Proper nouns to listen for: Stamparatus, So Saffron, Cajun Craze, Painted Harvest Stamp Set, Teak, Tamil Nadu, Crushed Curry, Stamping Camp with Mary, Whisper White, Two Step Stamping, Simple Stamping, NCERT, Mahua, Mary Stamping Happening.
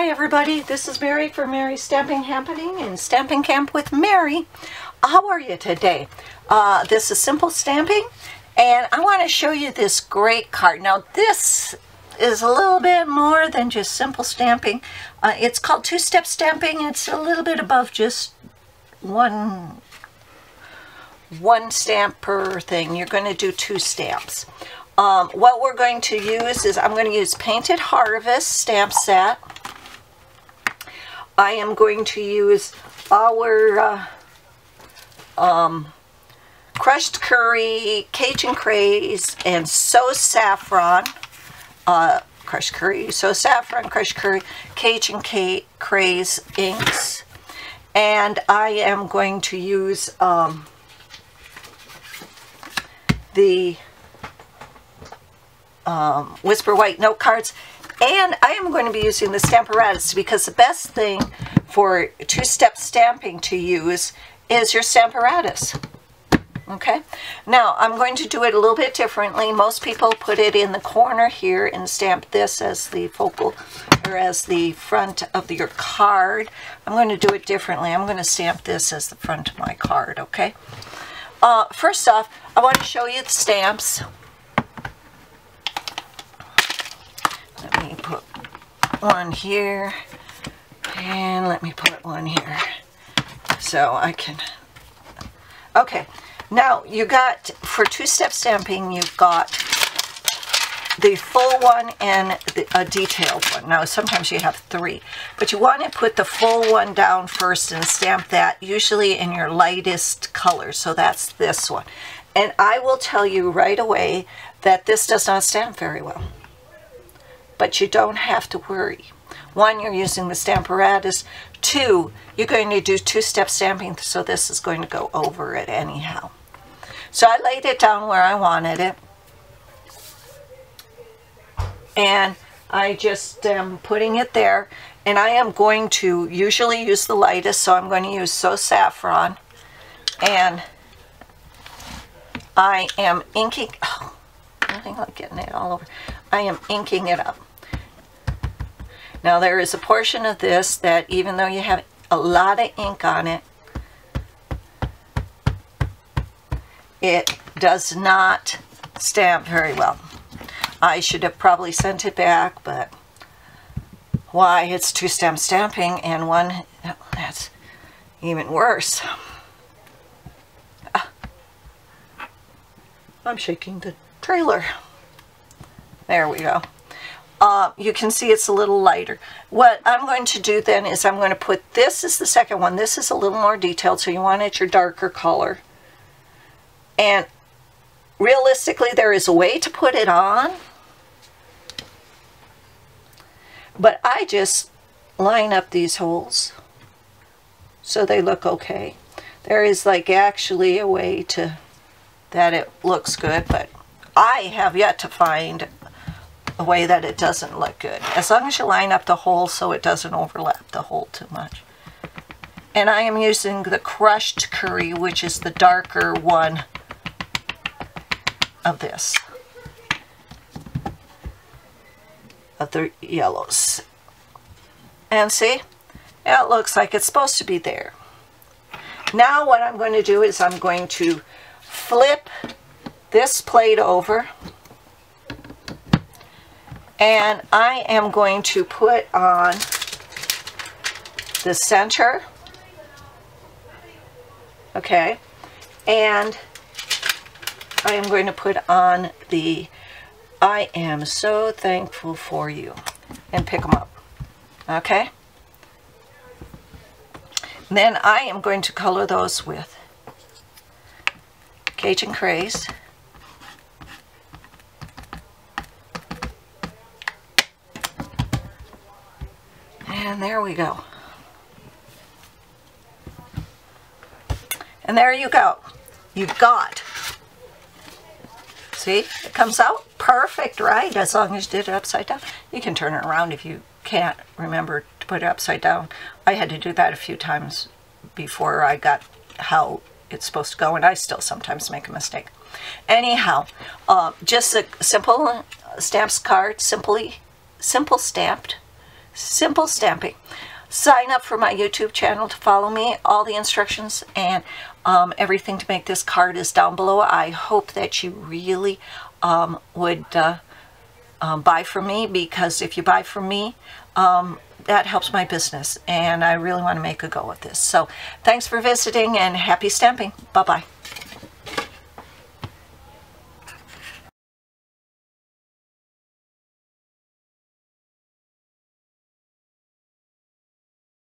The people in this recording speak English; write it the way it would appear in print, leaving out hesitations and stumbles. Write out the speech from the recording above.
Hi everybody, this is Mary for Mary Stamping Happening and Stamping Camp with Mary. How are you today? This is Simple Stamping and I want to show you this great card. Now this is a little bit more than just simple stamping. It's called Two Step Stamping. It's a little bit above just one stamp per thing. You're going to do two stamps. What we're going to use is I'm going to use Painted Harvest Stamp Set. I am going to use our Crushed Curry, Cajun Craze, and So Saffron. Crushed Curry, So Saffron, Crushed Curry, Cajun Craze inks. And I am going to use the Whisper White note cards. And I am going to be using the Stamparatus, because the best thing for two-step stamping to use is your Stamparatus. Okay? Now, I'm going to do it a little bit differently. Most people put it in the corner here and stamp this as the focal, or as the front of your card. I'm going to do it differently. I'm going to stamp this as the front of my card, okay? First off, I want to show you the stamps. Let me put one here, and let me put one here, so I can, okay. Now, you got, for two-step stamping, you've got the full one and a detailed one. Now, sometimes you have three, but you want to put the full one down first and stamp that, usually in your lightest color, so that's this one. And I will tell you right away that this does not stamp very well. But you don't have to worry. One, you're using the Stamparatus. Two, you're going to do two-step stamping, so this is going to go over it anyhow. So I laid it down where I wanted it. And I just am putting it there. And I am going to usually use the lightest, so I'm going to use So Saffron. And I am inking, oh, nothing like getting it all over. I am inking it up. Now there is a portion of this that, even though you have a lot of ink on it, it does not stamp very well. I should have probably sent it back, but why? It's two-step stamping, and one, that's even worse. I'm shaking the trailer. There we go. You can see it's a little lighter. What I'm going to do then is I'm going to put, this is the second one. This is a little more detailed, so you want it your darker color. And realistically, there is a way to put it on. But I just line up these holes so they look okay. There is like actually a way to, that it looks good, but I have yet to find a way that it doesn't look good, as long as you line up the hole so it doesn't overlap the hole too much. And I am using the Crushed Curry, which is the darker one of this, of the yellows. And see, it looks like it's supposed to be there. Now what I'm going to do is I'm going to flip this plate over, and I am going to put on the center, okay, and I am going to put on the I am so thankful for you, and pick them up, okay. Then I am going to color those with Cajun Craze. And there we go. And there you go. You've got. See? It comes out perfect, right? As long as you did it upside down. You can turn it around if you can't remember to put it upside down. I had to do that a few times before I got how it's supposed to go, and I still sometimes make a mistake. Anyhow, just a simple stamps card, simply, simple stamped. Simple Stamping. Sign up for my YouTube channel to follow me. All the instructions and everything to make this card is down below. I hope that you really would buy from me, because if you buy from me, that helps my business, and I really want to make a go at this. So thanks for visiting and happy stamping. Bye-bye.